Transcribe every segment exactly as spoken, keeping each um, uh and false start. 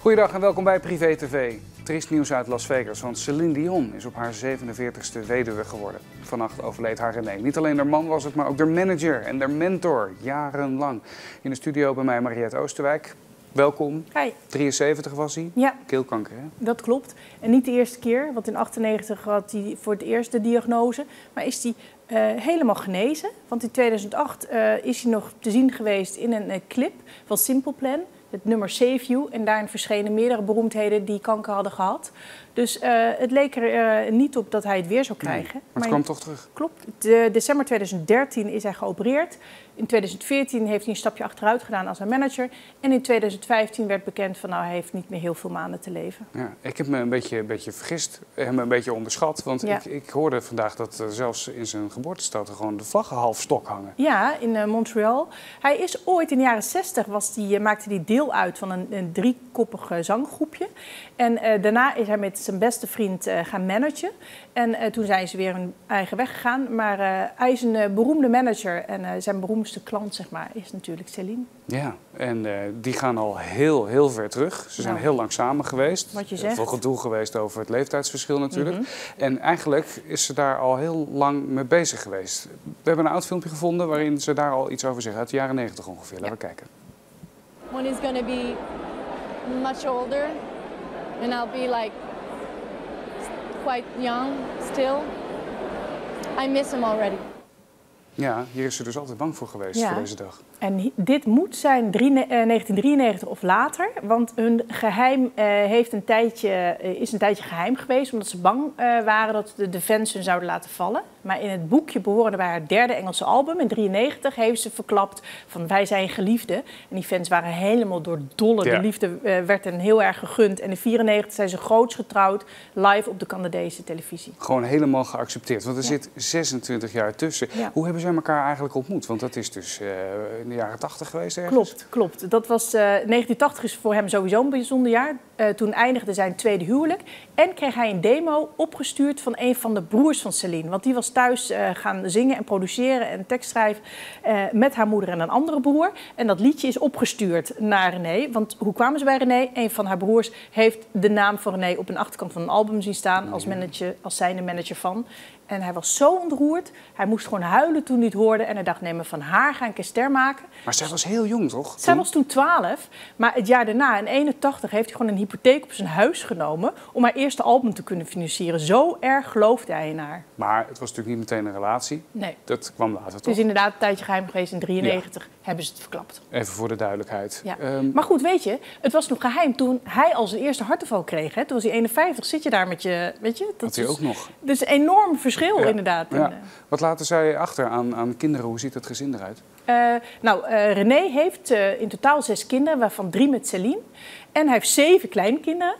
Goedendag en welkom bij Privé T V. Triest nieuws uit Las Vegas, want Céline Dion is op haar zevenenveertigste weduwe geworden. Vannacht overleed haar René. Niet alleen haar man was het, maar ook haar manager en haar mentor, jarenlang. In de studio bij mij Mariette Oosterwijk. Welkom. Hi. drieënzeventig was hij. Ja. Keelkanker, hè? Dat klopt. En niet de eerste keer, want in achtennegentig had hij voor het eerst de diagnose. Maar is hij uh, helemaal genezen. Want in tweeduizend acht uh, is hij nog te zien geweest in een uh, clip van Simple Plan. Het nummer Save You. En daarin verschenen meerdere beroemdheden die kanker hadden gehad. Dus uh, het leek er uh, niet op dat hij het weer zou krijgen. Nee, maar het kwam toch terug? Klopt. De, december tweeduizend dertien is hij geopereerd. In tweeduizend veertien heeft hij een stapje achteruit gedaan als een manager. En in tweeduizend vijftien werd bekend van nou, hij heeft niet meer heel veel maanden te leven. Ja, ik heb me een beetje, een beetje vergist, hem een beetje onderschat. Want ja. ik, ik hoorde vandaag dat uh, zelfs in zijn geboortestad er gewoon de vlaggen half stok hangen. Ja, in uh, Montreal. Hij is ooit in de jaren zestig, was die, uh, maakte hij deel uit van een, een driekoppig uh, zanggroepje. En uh, daarna is hij met zijn beste vriend uh, gaan managen. En uh, toen zijn ze weer hun eigen weg gegaan. Maar uh, hij is een uh, beroemde manager en uh, zijn beroemde de klant, zeg maar, is natuurlijk Céline. Ja, en uh, die gaan al heel, heel ver terug. Ze zijn nou, heel lang samen geweest. Wat je zegt. Er is veel gedoe geweest over het leeftijdsverschil natuurlijk. Mm-hmm. En eigenlijk is ze daar al heel lang mee bezig geweest. We hebben een oud filmpje gevonden waarin ze daar al iets over zeggen. Uit de jaren negentig ongeveer. Ja. Laten we kijken. One is gonna be much older. And I'll be like quite young still. I miss him already. Ja, hier is ze dus altijd bang voor geweest, ja, voor deze dag. En dit moet zijn negentien drieënnegentig of later, want hun geheim uh, heeft een tijdje, uh, is een tijdje geheim geweest, omdat ze bang uh, waren dat de, de fans hun zouden laten vallen. Maar in het boekje behorende bij haar derde Engelse album, in drieënnegentig, heeft ze verklapt van wij zijn geliefden. En die fans waren helemaal door dolle. Ja. De liefde uh, werd hen heel erg gegund. En in vierennegentig zijn ze groots getrouwd, live op de Canadese televisie. Gewoon helemaal geaccepteerd, want er ja. zit zesentwintig jaar tussen. Ja. Hoe hebben zij elkaar eigenlijk ontmoet? Want dat is dus... Uh, de jaren tachtig geweest ergens? Klopt, klopt. Dat was, uh, negentien tachtig is voor hem sowieso een bijzonder jaar. Uh, toen eindigde zijn tweede huwelijk. En kreeg hij een demo opgestuurd van een van de broers van Céline. Want die was thuis uh, gaan zingen en produceren en tekst schrijven uh, met haar moeder en een andere broer. En dat liedje is opgestuurd naar René. Want hoe kwamen ze bij René? Een van haar broers heeft de naam van René op een achterkant van een album zien staan. Mm-hmm. als, manager, als zijnde manager van. En hij was zo ontroerd. Hij moest gewoon huilen toen hij het hoorde. En hij dacht, nee, maar van haar ga ik een ster maken. Maar zij was heel jong, toch? Zij was toen twaalf. Maar het jaar daarna, in eenentachtig, heeft hij gewoon een hypotheek op zijn huis genomen om haar eerste album te kunnen financieren. Zo erg geloofde hij in haar. Maar het was natuurlijk niet meteen een relatie. Nee. Dat kwam later, toch? Het is inderdaad een tijdje geheim geweest. In drieënnegentig ja. hebben ze het verklapt. Even voor de duidelijkheid. Ja. Um... Maar goed, weet je, het was nog geheim toen hij al zijn eerste hartaanval kreeg. Hè? Toen was hij eenenvijftig. Zit je daar met je... Weet je? Dat had hij is, ook nog. Dat is een enorm verschil. Ja, inderdaad. Ja. Wat laten zij achter aan, aan kinderen? Hoe ziet het gezin eruit? Uh, nou, uh, René heeft uh, in totaal zes kinderen, waarvan drie met Céline. En hij heeft zeven kleinkinderen.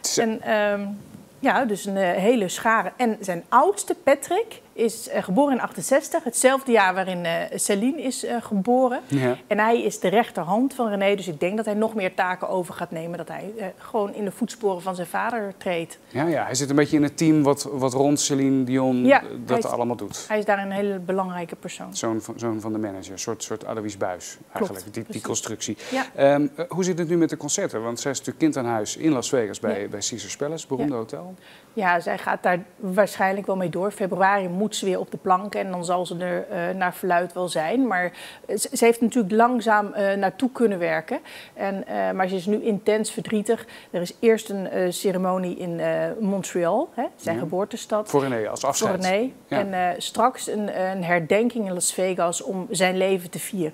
Z en, um, ja, dus een uh, hele schare. En zijn oudste, Patrick, is uh, geboren in achtenzestig. Hetzelfde jaar waarin uh, Céline is uh, geboren. Ja. En hij is de rechterhand van René. Dus ik denk dat hij nog meer taken over gaat nemen. Dat hij uh, gewoon in de voetsporen van zijn vader treedt. Ja, ja, hij zit een beetje in het team wat, wat rond Céline Dion ja, dat is, allemaal doet. Hij is daar een hele belangrijke persoon. Zoon van, zoon van de manager. Een soort, soort Alois Buijs eigenlijk. Klopt, die, die constructie. Ja. Um, hoe zit het nu met de concerten? Want zij is natuurlijk kind aan huis in Las Vegas bij, ja. bij Caesar's Palace. Beroemde ja. hotel. Ja, zij gaat daar waarschijnlijk wel mee door. Februari moet ze weer op de plank en dan zal ze er uh, naar verluid wel zijn. Maar ze, ze heeft natuurlijk langzaam uh, naartoe kunnen werken. En, uh, maar ze is nu intens verdrietig. Er is eerst een uh, ceremonie in uh, Montreal, hè, zijn ja. geboortestad. Voor René, als afscheid. Voor René. Ja. En uh, straks een, een herdenking in Las Vegas om zijn leven te vieren.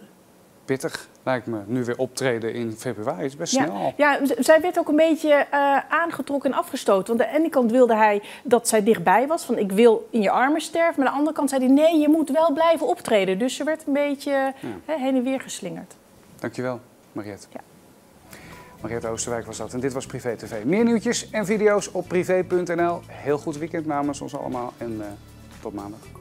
Pittig, lijkt me. Nu weer optreden in februari is best ja. snel. Ja, zij werd ook een beetje uh, aangetrokken en afgestoten. Want aan de ene kant wilde hij dat zij dichtbij was. Van ik wil in je armen sterven. Maar aan de andere kant zei hij nee, je moet wel blijven optreden. Dus ze werd een beetje ja. he, heen en weer geslingerd. Dankjewel, Mariette. Ja. Mariette Oosterwijk was dat. En dit was Privé T V. Meer nieuwtjes en video's op privé punt n l. Heel goed weekend namens ons allemaal. En uh, tot maandag.